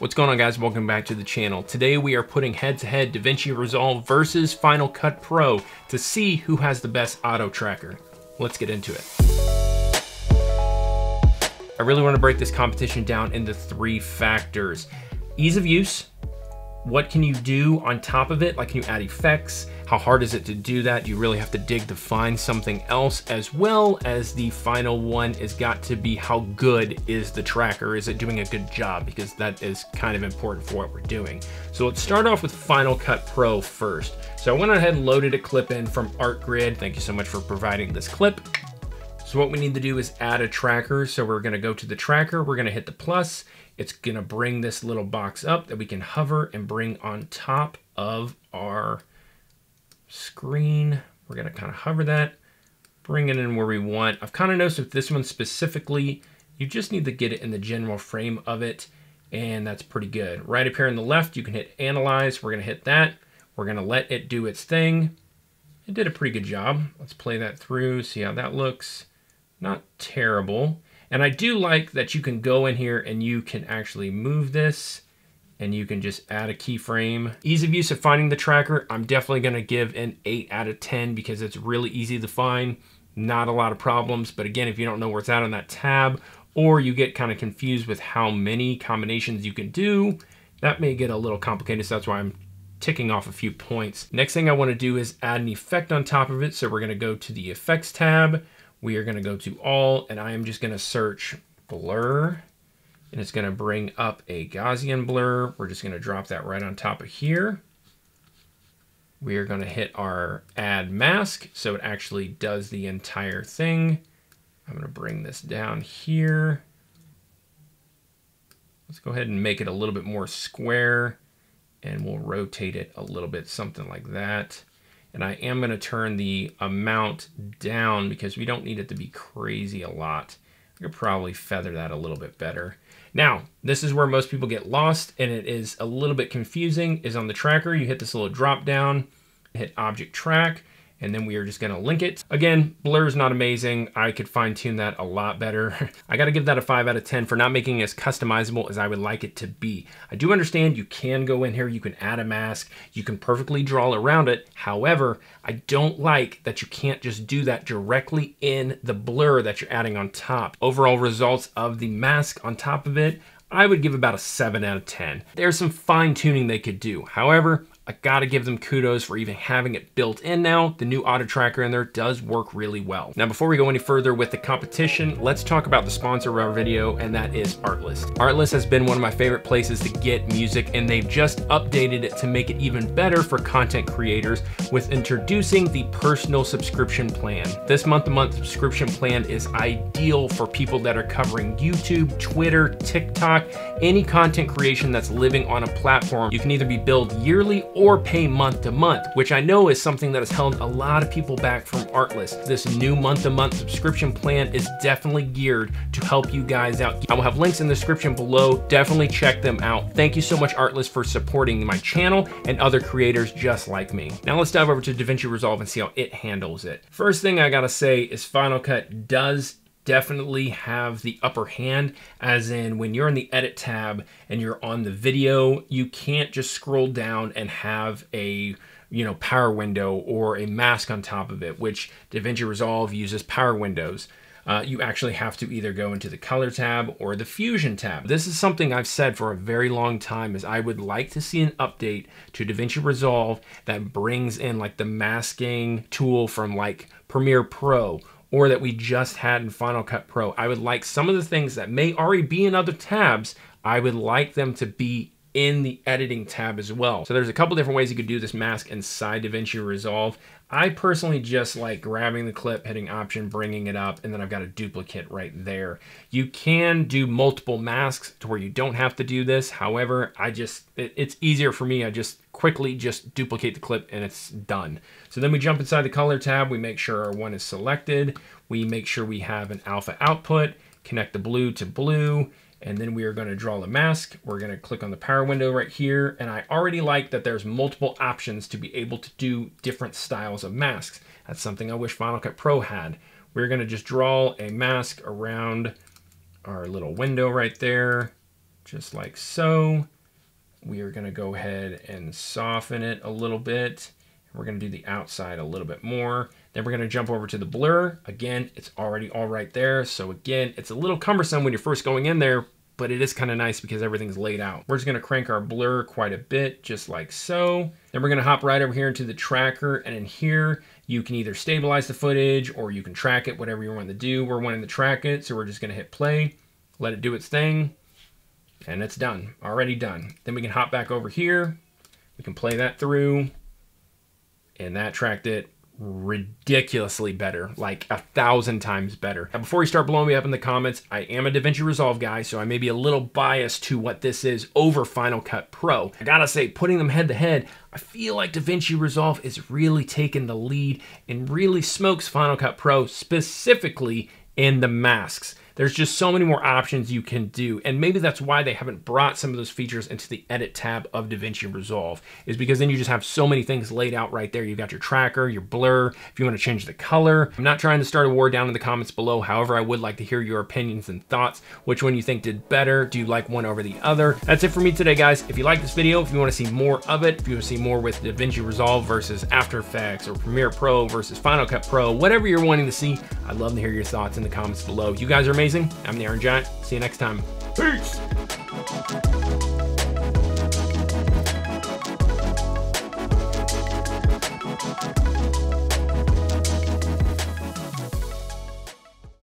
What's going on, guys? Welcome back to the channel. Today we are putting head-to-head DaVinci Resolve versus Final Cut Pro to see who has the best auto tracker. Let's get into it. I really want to break this competition down into three factors. Ease of use. What can you do on top of it? Like, can you add effects? How hard is it to do that? You really have to dig to find something else, as well as the final one has got to be how good is the tracker? Is it doing a good job? Because that is kind of important for what we're doing. So let's start off with Final Cut Pro first. So I went ahead and loaded a clip in from ArtGrid. Thank you so much for providing this clip. So what we need to do is add a tracker. So we're gonna go to the tracker, we're gonna hit the plus. It's gonna bring this little box up that we can hover and bring on top of our screen. We're gonna kind of hover that, bring it in where we want. I've kind of noticed with this one specifically, you just need to get it in the general frame of it, and that's pretty good. Right up here on the left, you can hit analyze. We're gonna hit that. We're gonna let it do its thing. It did a pretty good job. Let's play that through, see how that looks. Not terrible. And I do like that you can go in here and you can actually move this and you can just add a keyframe. Ease of use of finding the tracker, I'm definitely gonna give an 8 out of 10 because it's really easy to find, not a lot of problems. But again, if you don't know where it's at on that tab, or you get kind of confused with how many combinations you can do, that may get a little complicated, so that's why I'm ticking off a few points. Next thing I wanna do is add an effect on top of it. So we're gonna go to the effects tab. We are gonna go to all, and I am just gonna search blur, and it's gonna bring up a Gaussian blur. We're just gonna drop that right on top of here. We are gonna hit our add mask, so it actually does the entire thing. I'm gonna bring this down here. Let's go ahead and make it a little bit more square, and we'll rotate it a little bit, something like that. And I am gonna turn the amount down because we don't need it to be crazy a lot. We could probably feather that a little bit better. Now, this is where most people get lost and it is a little bit confusing, is on the tracker. You hit this little drop down, hit object track, and then we are just gonna link it. Again, blur is not amazing. I could fine tune that a lot better. I gotta give that a 5 out of 10 for not making it as customizable as I would like it to be. I do understand you can go in here, you can add a mask, you can perfectly draw around it. However, I don't like that you can't just do that directly in the blur that you're adding on top. Overall results of the mask on top of it, I would give about a 7 out of 10. There's some fine tuning they could do. However, I gotta give them kudos for even having it built in now. The new auto tracker in there does work really well. Now, before we go any further with the competition, let's talk about the sponsor of our video, and that is Artlist. Artlist has been one of my favorite places to get music, and they've just updated it to make it even better for content creators with introducing the personal subscription plan. This month-to-month subscription plan is ideal for people that are covering YouTube, Twitter, TikTok, any content creation that's living on a platform. You can either be billed yearly or pay month to month, which I know is something that has held a lot of people back from Artlist. This new month-to-month subscription plan is definitely geared to help you guys out. I will have links in the description below. Definitely check them out. Thank you so much, Artlist, for supporting my channel and other creators just like me. Now let's dive over to DaVinci Resolve and see how it handles it. First thing I gotta say is Final Cut does definitely have the upper hand, as in when you're in the edit tab and you're on the video, you can't just scroll down and have a, you know, power window or a mask on top of it, which DaVinci Resolve uses power windows. You actually have to either go into the color tab or the fusion tab. This is something I've said for a very long time, is I would like to see an update to DaVinci Resolve that brings in like the masking tool from like Premiere Pro, or that we just had in Final Cut Pro. I would like some of the things that may already be in other tabs, I would like them to be in the editing tab as well. So there's a couple different ways you could do this mask inside DaVinci Resolve. I personally just like grabbing the clip, hitting option, bringing it up, and then I've got a duplicate right there. You can do multiple masks to where you don't have to do this. However, it's easier for me. I just quickly just duplicate the clip and it's done. So then we jump inside the color tab. We make sure our one is selected. We make sure we have an alpha output, connect the blue to blue, and then we are gonna draw the mask. We're gonna click on the power window right here. And I already like that there's multiple options to be able to do different styles of masks. That's something I wish Final Cut Pro had. We're gonna just draw a mask around our little window right there. just like so. We are gonna go ahead and soften it a little bit. We're gonna do the outside a little bit more. Then we're gonna jump over to the blur. Again, it's already all right there. So again, it's a little cumbersome when you're first going in there, but it is kind of nice because everything's laid out. We're just gonna crank our blur quite a bit, just like so. Then we're gonna hop right over here into the tracker, and in here, you can either stabilize the footage or you can track it, whatever you want to do. We're wanting to track it, so we're just gonna hit play, let it do its thing, and it's done, already done. Then we can hop back over here, we can play that through, and that tracked it ridiculously better, like 1,000 times better. Now, before you start blowing me up in the comments, I am a DaVinci Resolve guy, so I may be a little biased to what this is over Final Cut Pro. I gotta say, putting them head to head, I feel like DaVinci Resolve is really taking the lead and really smokes Final Cut Pro, specifically in the masks. There's just so many more options you can do. And maybe that's why they haven't brought some of those features into the edit tab of DaVinci Resolve, is because then you just have so many things laid out right there. You've got your tracker, your blur, if you want to change the color. I'm not trying to start a war down in the comments below. However, I would like to hear your opinions and thoughts. Which one you think did better? Do you like one over the other? That's it for me today, guys. If you like this video, if you want to see more of it, if you want to see more with DaVinci Resolve versus After Effects or Premiere Pro versus Final Cut Pro, whatever you're wanting to see, I'd love to hear your thoughts in the comments below. You guys are amazing. I'm the Iron Giant. See you next time. Peace.